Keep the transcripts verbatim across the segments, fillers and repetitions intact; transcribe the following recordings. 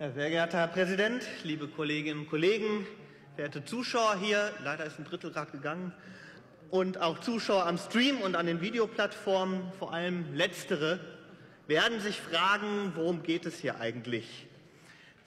Sehr geehrter Herr Präsident, liebe Kolleginnen und Kollegen, werte Zuschauer hier, leider ist ein Drittel gerade gegangen, und auch Zuschauer am Stream und an den Videoplattformen, vor allem letztere, werden sich fragen, worum geht es hier eigentlich?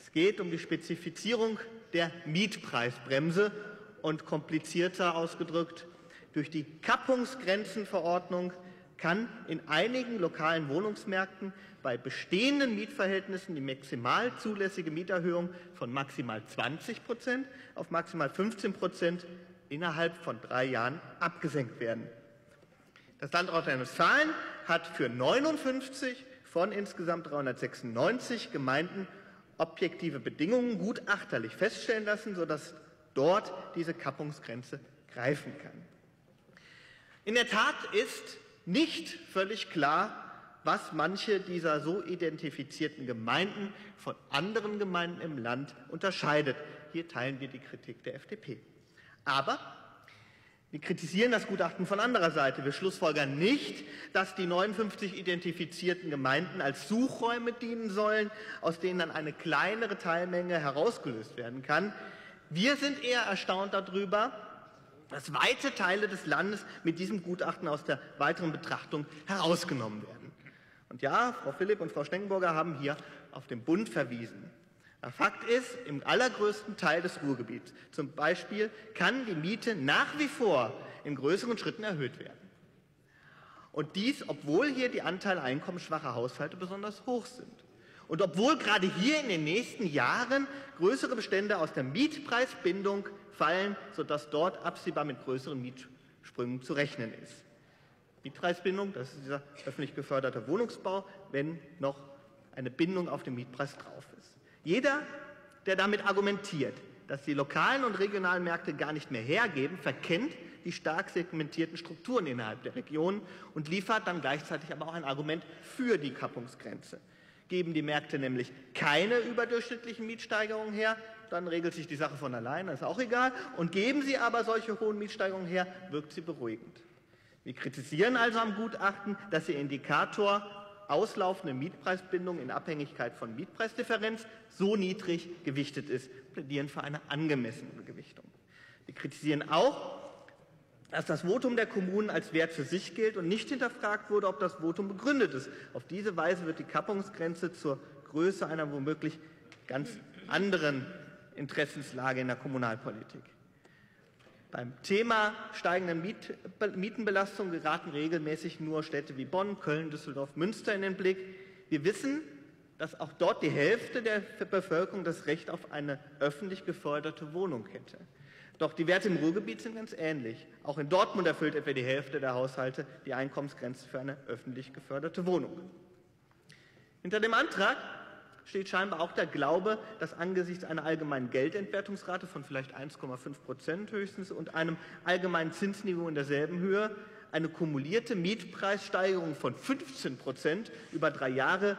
Es geht um die Spezifizierung der Mietpreisbremse und komplizierter ausgedrückt, durch die Kappungsgrenzenverordnung kann in einigen lokalen Wohnungsmärkten bei bestehenden Mietverhältnissen die maximal zulässige Mieterhöhung von maximal zwanzig Prozent auf maximal fünfzehn Prozent innerhalb von drei Jahren abgesenkt werden. Das Land Nordrhein-Westfalen hat für neunundfünfzig von insgesamt dreihundertsechsundneunzig Gemeinden objektive Bedingungen gutachterlich feststellen lassen, sodass dort diese Kappungsgrenze greifen kann. In der Tat ist nicht völlig klar, was manche dieser so identifizierten Gemeinden von anderen Gemeinden im Land unterscheidet. Hier teilen wir die Kritik der F D P. Aber wir kritisieren das Gutachten von anderer Seite. Wir schlussfolgern nicht, dass die neunundfünfzig identifizierten Gemeinden als Suchräume dienen sollen, aus denen dann eine kleinere Teilmenge herausgelöst werden kann. Wir sind eher erstaunt darüber, dass weite Teile des Landes mit diesem Gutachten aus der weiteren Betrachtung herausgenommen werden. Und ja, Frau Philipp und Frau Schneckenburger haben hier auf den Bund verwiesen. Fakt ist, im allergrößten Teil des Ruhrgebiets zum Beispiel kann die Miete nach wie vor in größeren Schritten erhöht werden. Und dies, obwohl hier die Anteile einkommensschwacher Haushalte besonders hoch sind. Und obwohl gerade hier in den nächsten Jahren größere Bestände aus der Mietpreisbindung fallen, sodass dort absehbar mit größeren Mietsprüngen zu rechnen ist. Mietpreisbindung, das ist dieser öffentlich geförderte Wohnungsbau, wenn noch eine Bindung auf den Mietpreis drauf ist. Jeder, der damit argumentiert, dass die lokalen und regionalen Märkte gar nicht mehr hergeben, verkennt die stark segmentierten Strukturen innerhalb der Regionen und liefert dann gleichzeitig aber auch ein Argument für die Kappungsgrenze. Geben die Märkte nämlich keine überdurchschnittlichen Mietsteigerungen her, dann regelt sich die Sache von allein, das ist auch egal. Und geben sie aber solche hohen Mietsteigerungen her, wirkt sie beruhigend. Wir kritisieren also am Gutachten, dass der Indikator auslaufende Mietpreisbindung in Abhängigkeit von Mietpreisdifferenz so niedrig gewichtet ist, plädieren für eine angemessene Gewichtung. Wir kritisieren auch, dass das Votum der Kommunen als Wert für sich gilt und nicht hinterfragt wurde, ob das Votum begründet ist. Auf diese Weise wird die Kappungsgrenze zur Größe einer womöglich ganz anderen Interessenslage in der Kommunalpolitik. Beim Thema steigender Miet Mietenbelastung geraten regelmäßig nur Städte wie Bonn, Köln, Düsseldorf, Münster in den Blick. Wir wissen, dass auch dort die Hälfte der Bevölkerung das Recht auf eine öffentlich geförderte Wohnung hätte. Doch die Werte im Ruhrgebiet sind ganz ähnlich. Auch in Dortmund erfüllt etwa die Hälfte der Haushalte die Einkommensgrenze für eine öffentlich geförderte Wohnung. Hinter dem Antrag steht scheinbar auch der Glaube, dass angesichts einer allgemeinen Geldentwertungsrate von vielleicht eins Komma fünf Prozent höchstens und einem allgemeinen Zinsniveau in derselben Höhe eine kumulierte Mietpreissteigerung von fünfzehn Prozent über drei Jahre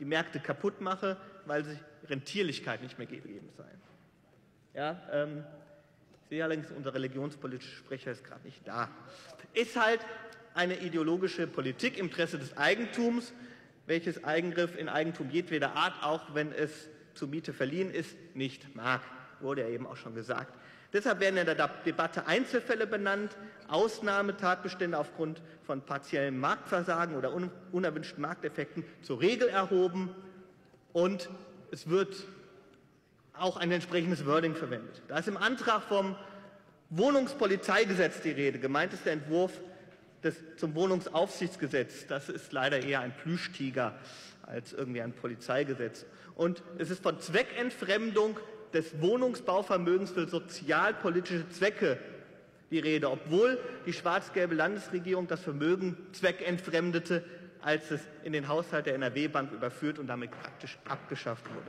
die Märkte kaputt mache, weil sich Rentierlichkeit nicht mehr gegeben sei. Ja, ähm, ich sehe allerdings, unser religionspolitischer Sprecher ist gerade nicht da. Ist halt eine ideologische Politik im Interesse des Eigentums, welches Eingriff in Eigentum jedweder Art, auch wenn es zur Miete verliehen ist, nicht mag. Wurde ja eben auch schon gesagt. Deshalb werden in der Debatte Einzelfälle benannt, Ausnahmetatbestände aufgrund von partiellem Marktversagen oder unerwünschten Markteffekten zur Regel erhoben und es wird auch ein entsprechendes Wording verwendet. Da ist im Antrag vom Wohnungspolizeigesetz die Rede. Gemeint ist der Entwurf Das zum Wohnungsaufsichtsgesetz, das ist leider eher ein Plüschtiger als irgendwie ein Polizeigesetz. Und es ist von Zweckentfremdung des Wohnungsbauvermögens für sozialpolitische Zwecke die Rede, obwohl die schwarz-gelbe Landesregierung das Vermögen zweckentfremdete, als es in den Haushalt der N R W-Bank überführt und damit praktisch abgeschafft wurde.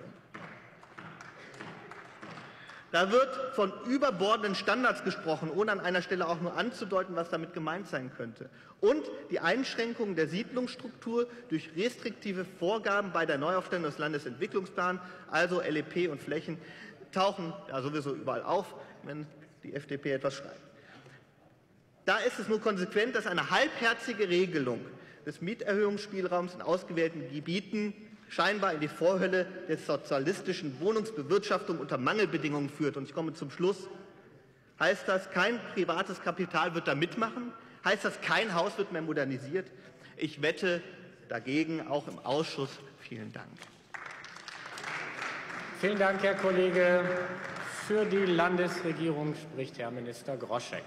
Da wird von überbordenden Standards gesprochen, ohne an einer Stelle auch nur anzudeuten, was damit gemeint sein könnte. Und die Einschränkung der Siedlungsstruktur durch restriktive Vorgaben bei der Neuaufstellung des Landesentwicklungsplans, also L E P und Flächen, tauchen ja sowieso überall auf, wenn die F D P etwas schreibt. Da ist es nur konsequent, dass eine halbherzige Regelung des Mieterhöhungsspielraums in ausgewählten Gebieten scheinbar in die Vorhölle der sozialistischen Wohnungsbewirtschaftung unter Mangelbedingungen führt. Und ich komme zum Schluss. Heißt das, kein privates Kapital wird da mitmachen? Heißt das, kein Haus wird mehr modernisiert? Ich wette dagegen, auch im Ausschuss. Vielen Dank. Vielen Dank, Herr Kollege. Für die Landesregierung spricht Herr Minister Groschek.